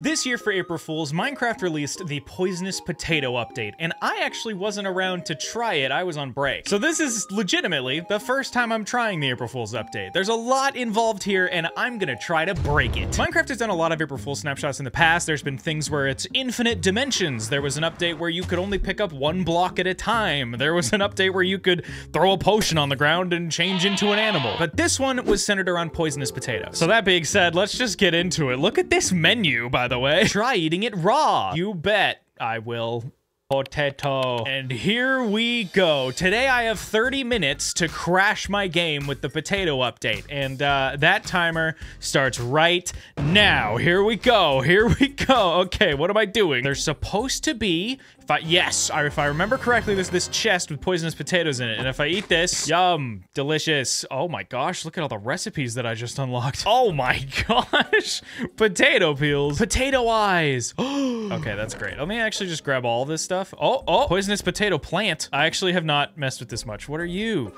This year for April Fools, Minecraft released the Poisonous Potato update, and I actually wasn't around to try it, I was on break. So this is legitimately the first time I'm trying the April Fools update. There's a lot involved here, and I'm gonna try to break it. Minecraft has done a lot of April Fools snapshots in the past. There's been things where it's infinite dimensions. There was an update where you could only pick up one block at a time. There was an update where you could throw a potion on the ground and change into an animal. But this one was centered around poisonous potatoes. So that being said, let's just get into it. Look at this menu, by the way. Try eating it raw. You bet I will. Potato. And here we go. Today I have 30 minutes to crash my game with the potato update, and that timer starts right now. Here we go, here we go. Okay, what am I doing? There's supposed to be, if I remember correctly, there's this chest with poisonous potatoes in it, and if I eat this, yum, delicious. Oh my gosh, look at all the recipes that I just unlocked. Oh my gosh, potato peels, potato eyes. Okay, that's great. Let me actually just grab all this stuff. Oh, oh, poisonous potato plant. I actually have not messed with this much. What are you?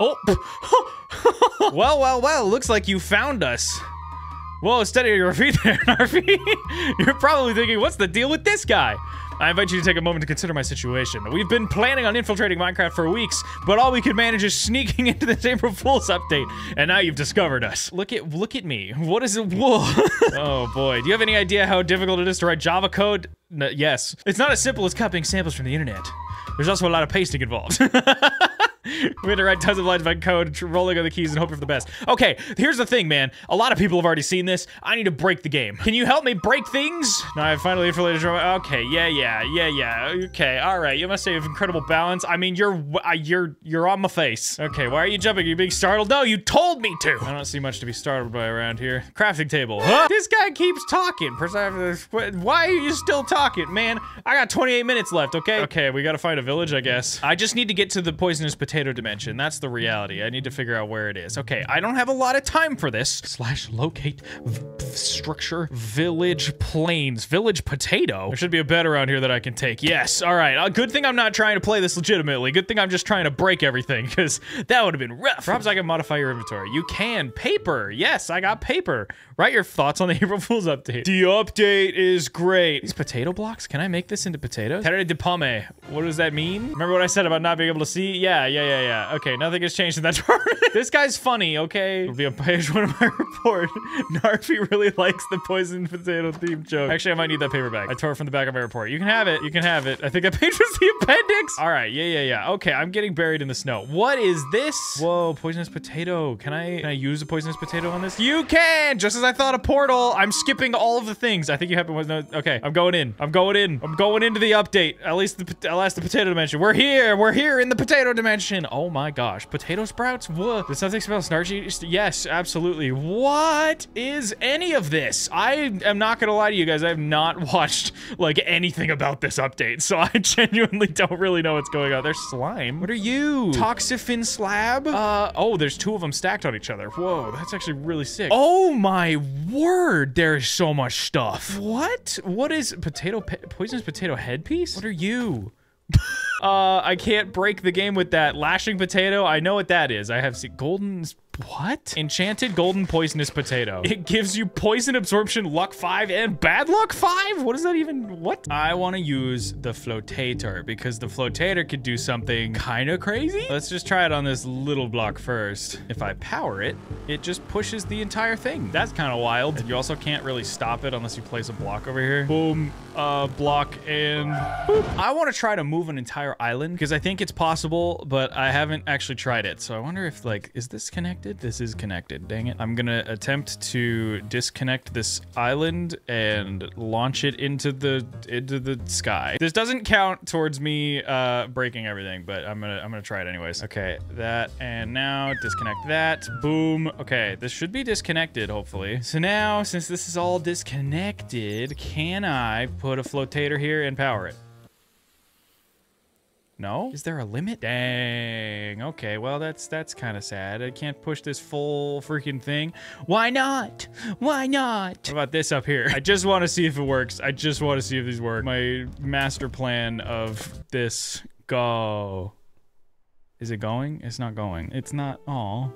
Oh, well, well, well, looks like you found us. Whoa, steady on your feet there, Narfi. You're probably thinking, what's the deal with this guy? I invite you to take a moment to consider my situation. We've been planning on infiltrating Minecraft for weeks, but all we could manage is sneaking into this April Fool's update, and now you've discovered us. Look at me. What is it? Whoa. Oh boy, do you have any idea how difficult it is to write Java code? No, yes. It's not as simple as copying samples from the internet. There's also a lot of pasting involved. We had to write tons of lines by code, rolling on the keys and hoping for the best. Okay, here's the thing, man. A lot of people have already seen this. I need to break the game. Can you help me break things? No, I finally infiltrated. Okay, yeah. Okay, all right. You must have incredible balance. I mean, you're on my face. Okay, why are you jumping? Are you being startled? No, you told me to. I don't see much to be startled by around here. Crafting table. Huh? This guy keeps talking. Why are you still talking, man? I got 28 minutes left. Okay. Okay, we gotta find a village, I guess. I just need to get to the poisonous potato dimension. That's the reality. I need to figure out where it is. Okay, I don't have a lot of time for this. Slash locate structure village plains village potato. There should be a bed around here that I can take. Yes. All right. Good thing I'm not trying to play this legitimately. Good thing I'm just trying to break everything, because that would have been rough. Perhaps I can modify your inventory. You can. Paper. Yes, I got paper. Write your thoughts on the April Fool's update. The update is great. These potato blocks. Can I make this into potatoes? Terre de pomme. What does that mean? Remember what I said about not being able to see? Yeah. Okay, nothing has changed in that chart. This guy's funny, okay? It'll be on page 1 of my report. Narfi really likes the poison potato theme joke. Actually, I might need that paper bag. I tore it from the back of my report. You can have it. You can have it. I think that page was the appendix. All right, yeah. Okay, I'm getting buried in the snow. What is this? Whoa, poisonous potato. Can I use a poisonous potato on this? You can! Just as I thought, a portal. I'm skipping all of the things. I think you have no. Okay, I'm going in. I'm going into the update. At least the potato dimension. We're here. We're here in the potato dimension. Oh my gosh. Potato sprouts? Whoa. Does something smell snarky? Yes, absolutely. What is any of this? I am not gonna lie to you guys. I have not watched like anything about this update, so I genuinely don't really know what's going on. There's slime. What are you? Toxifin slab? Oh, there's two of them stacked on each other. Whoa, that's actually really sick. Oh my word. There is so much stuff. What? What is poisonous potato headpiece? What are you? I can't break the game with that. Lashing potato, I know what that is. I have seen golden... What? Enchanted golden poisonous potato. It gives you poison absorption, luck 5, and bad luck 5? What is that even? What? I want to use the flotator, because the flotator could do something kind of crazy. Let's just try it on this little block first. If I power it, it just pushes the entire thing. That's kind of wild. And you also can't really stop it unless you place a block over here. Boom, block, and boop. I want to try to move an entire island, because I think it's possible, but I haven't actually tried it. So I wonder if, like, is this connected? This is connected, dang it. I'm gonna attempt to disconnect this island and launch it into the sky. This doesn't count towards me breaking everything, but I'm gonna try it anyways. Okay, that, and now disconnect that, boom. Okay, this should be disconnected, hopefully. So now, since this is all disconnected, can I put a flotator here and power it? No? Is there a limit? Dang. Okay, well, that's kind of sad. I can't push this full freaking thing. Why not? Why not? What about this up here? I just want to see if it works. I just want to see if these work. My master plan of this. Go. Is it going? It's not going. It's not. Oh.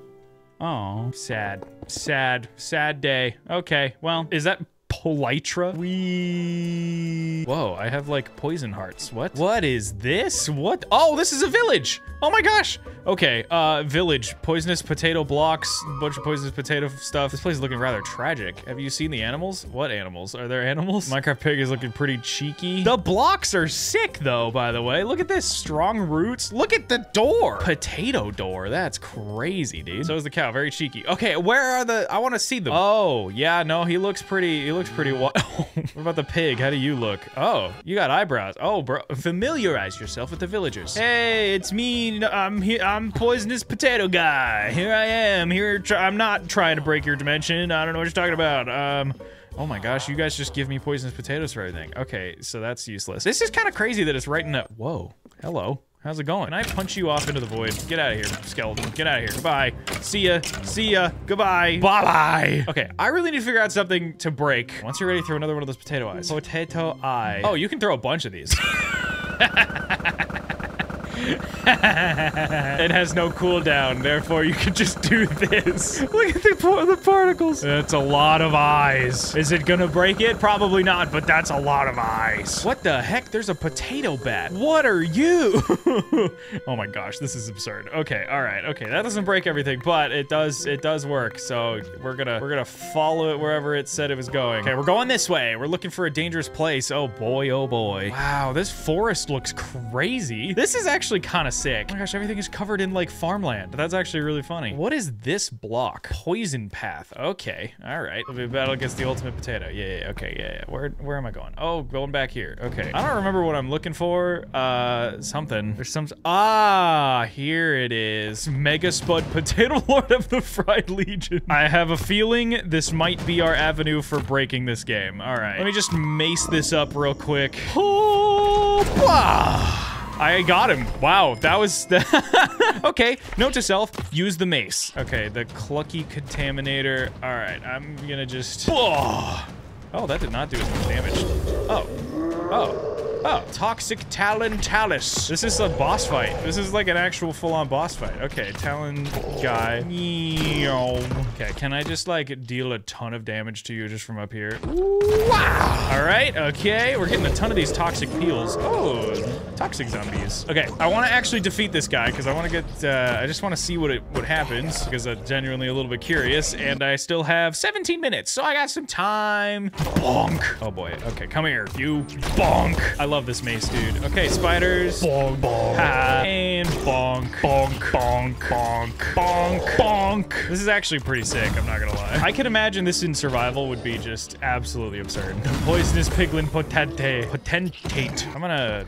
Oh. Sad. Sad. Sad day. Okay, well, is that... Elytra. We... Whoa, I have like poison hearts. What? What is this? What? Oh, this is a village. Oh my gosh. Okay, village. Poisonous potato blocks. Bunch of poisonous potato stuff. This place is looking rather tragic. Have you seen the animals? What animals? Are there animals? Minecraft pig is looking pretty cheeky. The blocks are sick though, by the way. Look at this. Strong roots. Look at the door. Potato door. That's crazy, dude. So is the cow. Very cheeky. Okay, where are the... I want to see them. Oh, yeah, no, he looks pretty... He looks pretty... What about the pig? How do you look? Oh, you got eyebrows. Oh, bro. Familiarize yourself with the villagers. Hey, it's me. I'm here. I'm poisonous potato guy. Here I am. Here. I'm not trying to break your dimension. I don't know what you're talking about. Oh my gosh, you guys just give me poisonous potatoes for everything. Okay, so that's useless. This is kind of crazy that it's right in that... Whoa. Hello. How's it going? Can I punch you off into the void? Get out of here, skeleton. Get out of here. Goodbye. See ya. See ya. Goodbye. Bye-bye. Okay, I really need to figure out something to break. Once you're ready, throw another one of those potato eyes. Potato eye. Oh, you can throw a bunch of these. It has no cooldown, therefore you can just do this. Look at the particles. That's a lot of eyes. Is it gonna break it? Probably not, but that's a lot of eyes. What the heck? There's a potato bat. What are you? Oh my gosh, this is absurd. Okay, all right, okay. That doesn't break everything, but it does work. So we're gonna follow it wherever it said it was going. Okay, we're going this way. We're looking for a dangerous place. Oh boy, oh boy. Wow, this forest looks crazy. This is actually kind of sick. Oh my gosh, everything is covered in like farmland. That's actually really funny. What is this block? Poison path. Okay, all right. It'll be a battle against the ultimate potato. Yeah, okay, yeah. Where am I going? Oh, going back here. Okay. I don't remember what I'm looking for. Something. There's some. Ah, here it is. Mega Spud, Potato Lord of the Fried Legion. I have a feeling this might be our avenue for breaking this game. All right. Let me just mace this up real quick. Oh, bah. I got him. Wow, that was... Okay, note to self, use the mace. Okay, the clucky contaminator. All right, I'm gonna just... Oh, that did not do as much damage. Oh, Toxic Talon Talus. This is a boss fight. This is like an actual full-on boss fight. Okay, Talon guy. Okay, can I just like deal a ton of damage to you just from up here? Wow. All right, okay. We're getting a ton of these toxic peels. Oh, toxic zombies. Okay, I want to actually defeat this guy because I want to get, I just want to see what happens because I'm genuinely a little bit curious and I still have 17 minutes, so I got some time. Bonk. Oh boy, okay, come here, you bonk. I love this mace, dude. Okay, spiders. Bonk, bonk. Ha, and bonk. Bonk, bonk, bonk, bonk, bonk. This is actually pretty sick, I'm not gonna lie. I can imagine this in survival would be just absolutely absurd. Poisonous piglin potente. Potentate. I'm gonna...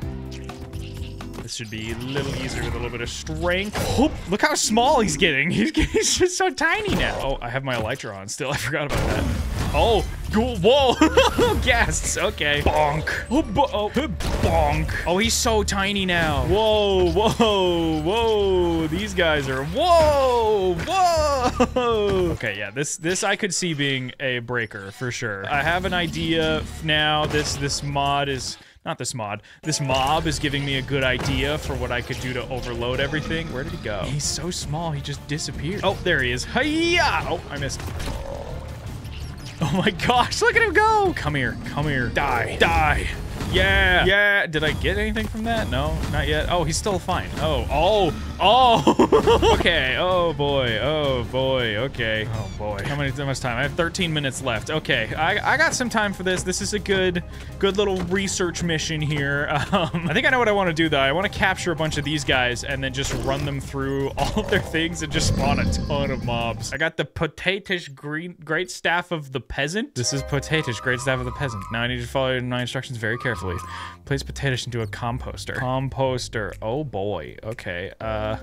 This should be a little easier with a little bit of strength. Oh, look how small he's getting. He's just so tiny now. Oh, I have my Elytra on still. I forgot about that. Oh, whoa. Gasps. Okay. Bonk. Oh, bonk. Oh, he's so tiny now. Whoa, whoa, whoa. These guys are... Whoa, whoa. Okay, yeah, this I could see being a breaker for sure. I have an idea now. This mod is... Not this mod. This mob is giving me a good idea for what I could do to overload everything. Where did he go? He's so small, he just disappeared. Oh, there he is. Hi-ya! Oh, I missed. Oh my gosh, look at him go! Come here, come here. Die, die. Yeah, yeah. Did I get anything from that? No, not yet. Oh, he's still fine. Oh, oh, oh. Okay, oh boy, oh boy, okay. Oh boy, how much time? I have 13 minutes left. Okay, I got some time for this. This is a good little research mission here. I think I know what I want to do though. I want to capture a bunch of these guys and then just run them through all of their things and just spawn a ton of mobs. I got the Potatish Great Staff of the Peasant. This is Potatish Great Staff of the Peasant. Now I need to follow my instructions very carefully. Place potatoes into a composter. Composter. Oh boy. Okay.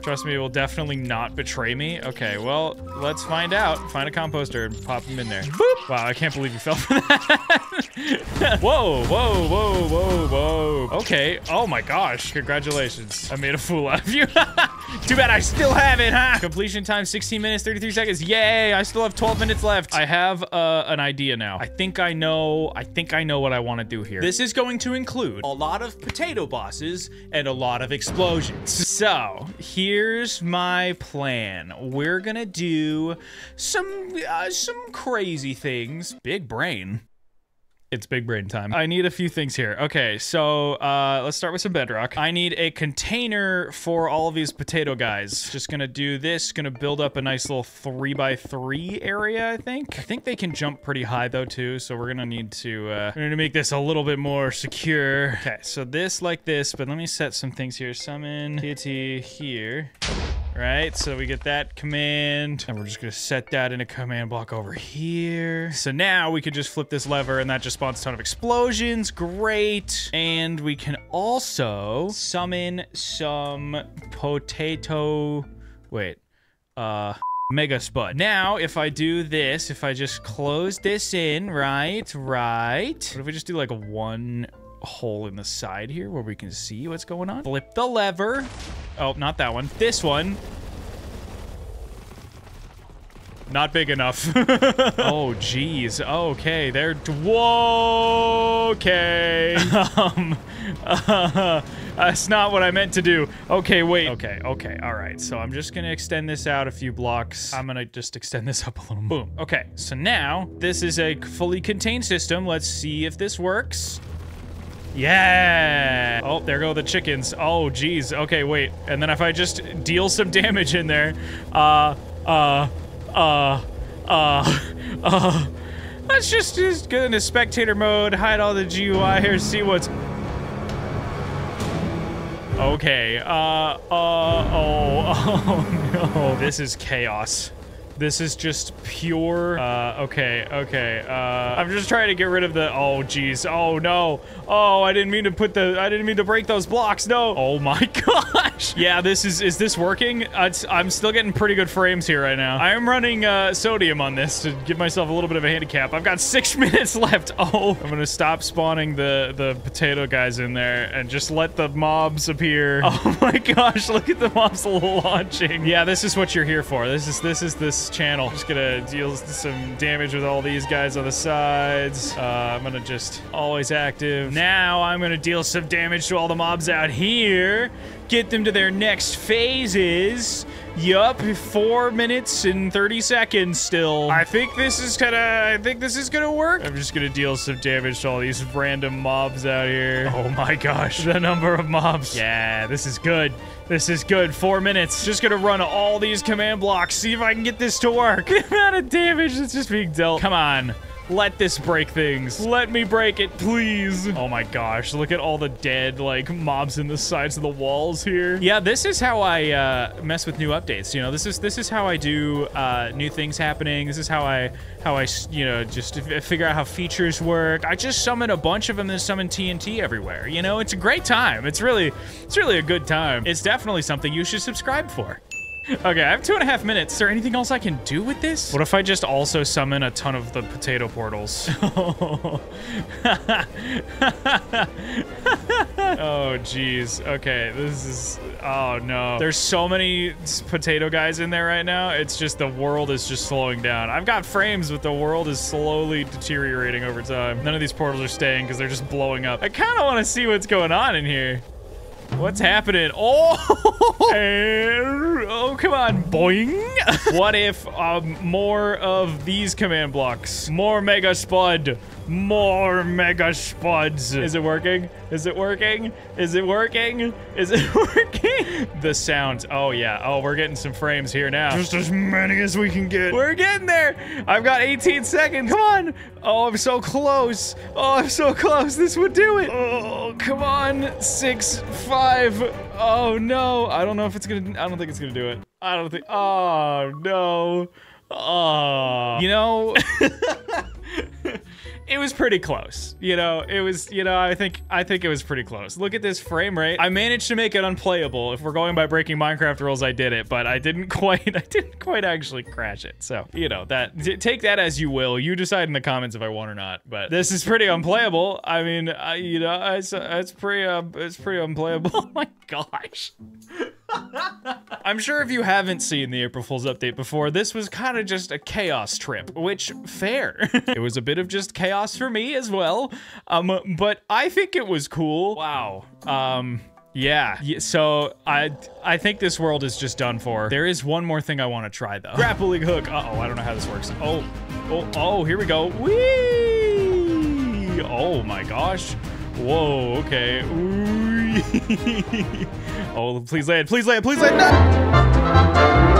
Trust me, it will definitely not betray me. Okay. Well, let's find out. Find a composter and pop them in there. Boop. Wow. I can't believe you fell for that. Whoa. Whoa. Whoa. Whoa. Whoa. Okay. Oh my gosh. Congratulations. I made a fool out of you. Too bad I still have it, huh? Completion time 16 minutes, 33 seconds. Yay. I still have 12 minutes left. I have an idea now. I think I know what I want to do here. This is going to include a lot of potato bosses and a lot of explosions. So here's my plan. We're gonna do some crazy things. Big brain. It's big brain time. I need a few things here. Okay, so let's start with some bedrock. I need a container for all of these potato guys. Just gonna do this, gonna build up a nice little 3x3 area, I think. I think they can jump pretty high though too, so we're gonna need to make this a little bit more secure. Okay, so this like this, but let me set some things here. Summon deity here. Right, so we get that command, and we're just gonna set that in a command block over here. So now we could just flip this lever, and that just spawns a ton of explosions. Great. And we can also summon some potato... Wait. Mega spud. Now, if I do this, if I just close this in, right? What if we just do, like, one hole in the side here where we can see what's going on? Flip the lever. Oh, not that one. This one. Not big enough. Oh, geez. Okay, they're... Whoa! Okay. That's not what I meant to do. Okay, wait. Okay. All right, so I'm just going to extend this out a few blocks. I'm going to just extend this up a little more. Boom. Okay, so now this is a fully contained system. Let's see if this works. Yeah. Oh, there go the chickens. Oh, geez. Okay, wait. And then if I just deal some damage in there, let's just go into spectator mode, hide all the GUI here, see what's... Okay. Oh no. This is chaos. This is just pure, I'm just trying to get rid of the, oh, geez, oh, no. Oh, I didn't mean to break those blocks, no. Oh, my gosh. Yeah, this is this working? I'm still getting pretty good frames here right now. I am running, sodium on this to give myself a little bit of a handicap. I've got 6 minutes left. Oh, I'm gonna stop spawning the potato guys in there and just let the mobs appear. Oh, my gosh, look at the mobs launching. Yeah, this is what you're here for. This is this channel. I'm just gonna deal some damage with all these guys on the sides. I'm gonna just always active. Now I'm gonna deal some damage to all the mobs out here. Get them to their next phases. Yup, 4 minutes and 30 seconds still. I think this is gonna work. I'm just gonna deal some damage to all these random mobs out here. Oh my gosh, the number of mobs. Yeah, this is good. This is good. 4 minutes. Just gonna run all these command blocks, see if I can get this to work. The amount of damage that's just being dealt. Come on. Let this break things. Let me break it, please. Oh my gosh, look at all the dead, like, mobs in the sides of the walls here. Yeah, this is how I mess with new updates. You know, this is how I do new things happening. This is how I you know, just figure out how features work. I just summon a bunch of them and summon TNT everywhere. You know, it's a great time. It's really a good time. It's definitely something you should subscribe for. Okay, I have 2.5 minutes. Is there anything else I can do with this? What if I just also summon a ton of the potato portals? Oh, geez. Okay, this is... Oh, no. There's so many potato guys in there right now. It's just the world is just slowing down. I've got frames, but the world is slowly deteriorating over time. None of these portals are staying because they're just blowing up. I kind of want to see what's going on in here. What's happening? Oh, oh, come on, boing. What if more of these command blocks? More mega spud. More mega spuds. Is it working? Is it working? Is it working? Is it working? The sounds. Oh, yeah. Oh, we're getting some frames here now. Just as many as we can get. We're getting there. I've got 18 seconds. Come on. Oh, I'm so close. Oh, I'm so close. This would do it. Oh, come on. 6, 5. Oh, no. I don't know if it's going to... I don't think it's going to do it. I don't think... Oh, no. Oh. You know... It was pretty close. You know, it was, you know, I think it was pretty close. Look at this frame rate. I managed to make it unplayable. If we're going by breaking Minecraft rules, I did it, but I didn't quite actually crash it. So, you know, that, take that as you will. You decide in the comments if I won or not, but this is pretty unplayable. I mean, you know, it's pretty unplayable. Oh my gosh. I'm sure if you haven't seen the April Fool's update before, this was kind of just a chaos trip, which fair. It was a bit of just chaos for me as well, but I think it was cool. Wow. Yeah, so I think this world is just done for. There is one more thing I want to try, though. Grappling hook. Uh-oh, I don't know how this works. Oh, here we go. Whee! Ooh, oh my gosh. Whoa, okay. Ooh. Oh, please land, please land, please land. No!